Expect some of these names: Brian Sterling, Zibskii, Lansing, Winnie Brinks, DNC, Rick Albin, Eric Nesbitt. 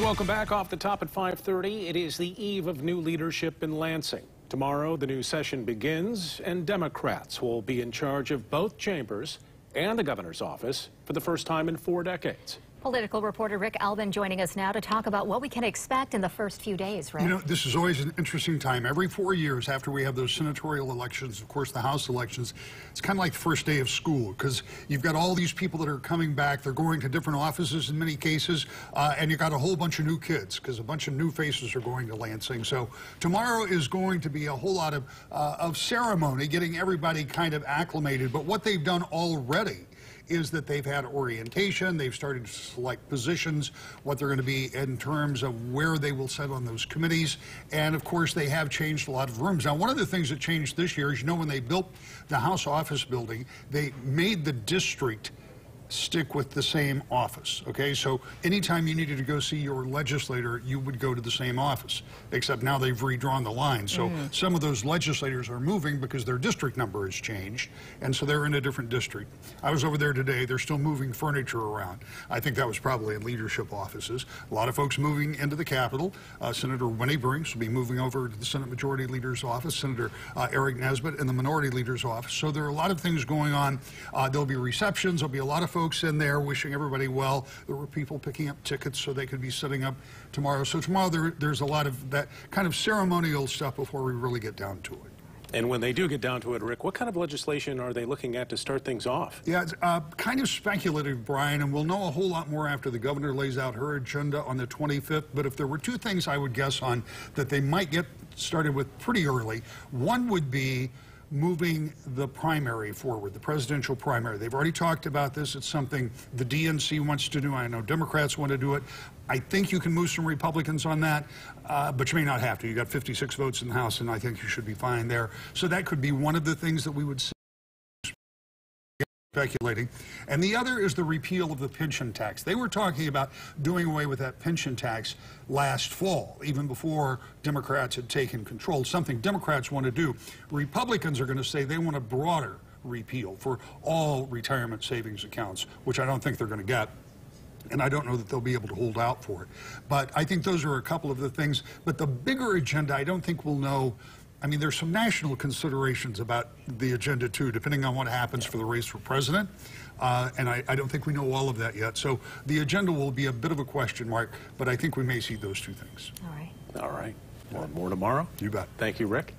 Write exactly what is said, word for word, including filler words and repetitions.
Welcome back. Off the top at five thirty, it is the eve of new leadership in Lansing. Tomorrow, the new session begins, and Democrats will be in charge of both chambers and the governor's office for the first time in four decades. Political reporter Rick Albin joining us now to talk about what we can expect in the first few days, right? You know, this is always an interesting time. Every four years after we have those senatorial elections, of course, the House elections, it's kind of like the first day of school because you've got all these people that are coming back. They're going to different offices in many cases, uh, and you've got a whole bunch of new kids because a bunch of new faces are going to Lansing. So tomorrow is going to be a whole lot of, uh, of ceremony, getting everybody kind of acclimated. But what they've done already is that they've had orientation, they've started to select positions, what they're going to be in terms of where they will sit on those committees, and of course they have changed a lot of rooms. Now, one of the things that changed this year is, you know, when they built the House office building, they made the district stick with the same office, okay? So anytime you needed to go see your legislator, you would go to the same office, except now they've redrawn the line. So mm. some of those legislators are moving because their district number has changed, and so they're in a different district. I was over there today. They're still moving furniture around. I think that was probably in leadership offices. A lot of folks moving into the Capitol. Uh, Senator Winnie Brinks will be moving over to the Senate Majority Leader's office, Senator uh, Eric Nesbitt in the Minority Leader's office. So there are a lot of things going on. Uh, there'll be receptions. There'll be a lot of folks in there wishing everybody well. There were people picking up tickets so they could be sitting up tomorrow. So tomorrow there, there's a lot of that kind of ceremonial stuff before we really get down to it. And when they do get down to it, Rick, what kind of legislation are they looking at to start things off? Yeah, it's uh, kind of speculative, Brian, and we'll know a whole lot more after the governor lays out her agenda on the twenty-fifth. But if there were two things I would guess on that they might get started with pretty early, one would be moving the primary forward, the presidential primary. They've already talked about this. It's something the D N C wants to do. I know Democrats want to do it. I think you can move some Republicans on that, uh, but you may not have to. You got fifty-six votes in the House, and I think you should be fine there. So that could be one of the things that we would see speculating. And the other is the repeal of the pension tax. They were talking about doing away with that pension tax last fall, even before Democrats had taken control, something Democrats want to do. Republicans are going to say they want a broader repeal for all retirement savings accounts, which I don't think they're going to get. And I don't know that they'll be able to hold out for it. But I think those are a couple of the things. But the bigger agenda, I don't think we'll know. I mean, there's some national considerations about the agenda, too, depending on what happens for the race for president. Uh, and I, I don't think we know all of that yet. So the agenda will be a bit of a question mark, but I think we may see those two things. All right. All right. More, more tomorrow. You bet. Thank you, Rick.